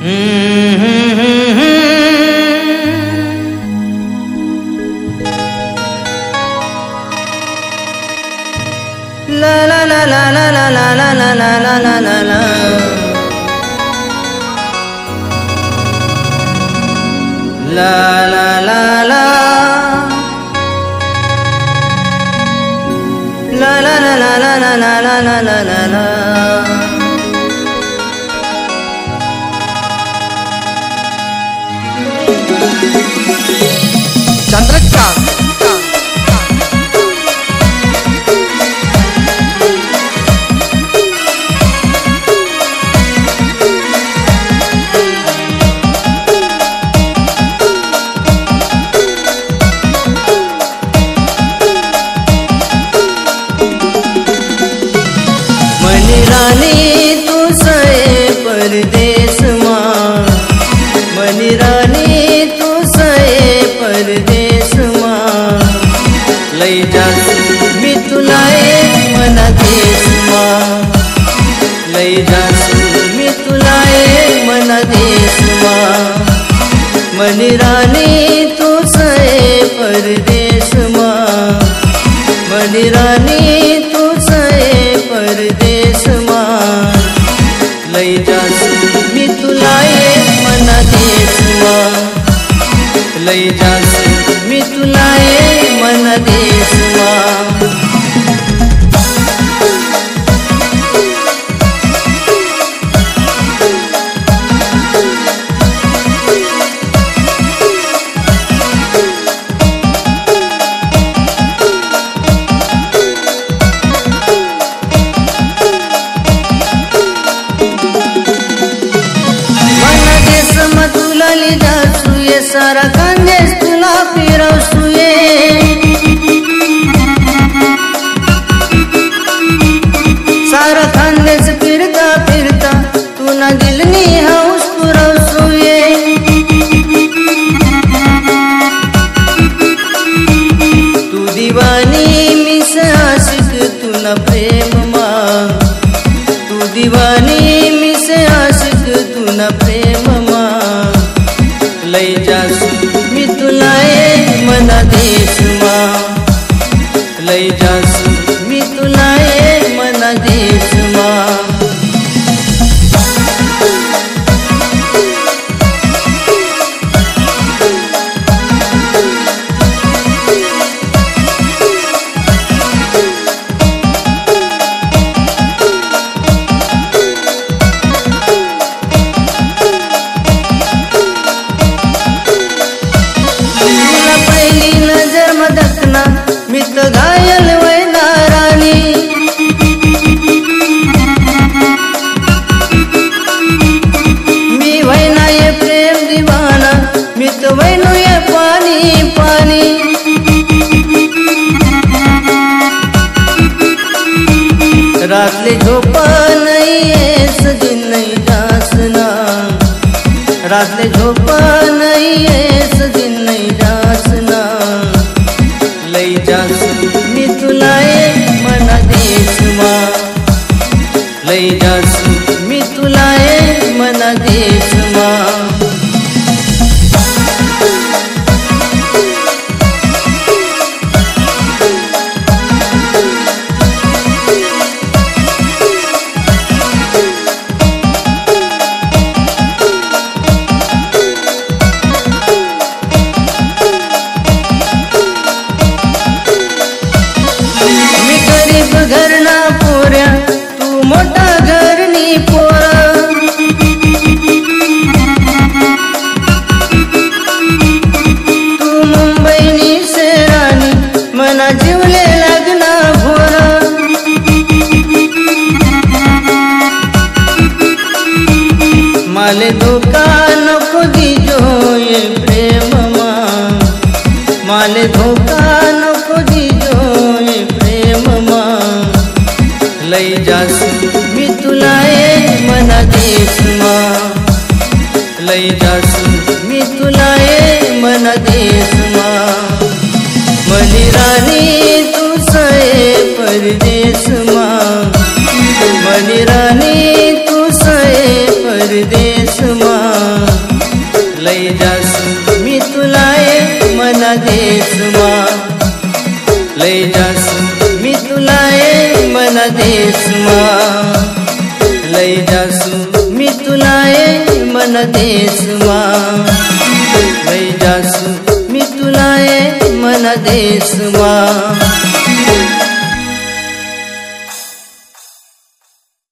Money रानी तू से परदेश माँ, मनी रानी तू से परदेश माँ, लई जासू मी तुला एक मना देश माँ, लई जासू मी तुला एक मना देश माँ। सारा खानदेश तुला फिरवसू ये, सारा खानदेश फिरता फिरता तू ना दिलनी हौस पुरवसू ये, तू दीवानी मिस आशिक तू ना प्रेम माँ, तू दीवानी मिस आशिक तू ना प्रेम माँ, लई जासू मी तुला एक मना देश माँ, लई जासू मी तुला एक मना देश माँ। रातले झोपा नहीं है सजन नहीं दासना, रातले झोपा नहीं है सजन नहीं दासना, लई जासू मी तुला एक मना देश माँ, लई जासू मी तुला एक मना देश माँ। माले धोखा नको दीजो ये प्रेम माँ, लई जासू मी तुला एक मना देश माँ, लई जासू मी तुला एक मना देश माँ। मनी रानी तू से परदेश माँ, मनी रानी तू से परदेश माँ, परदेश मां ले जासू मी तुला ए मना देश मां ले जासू मी तुला ए मना देश मां ले जासू मी तुला ए मना देश मां।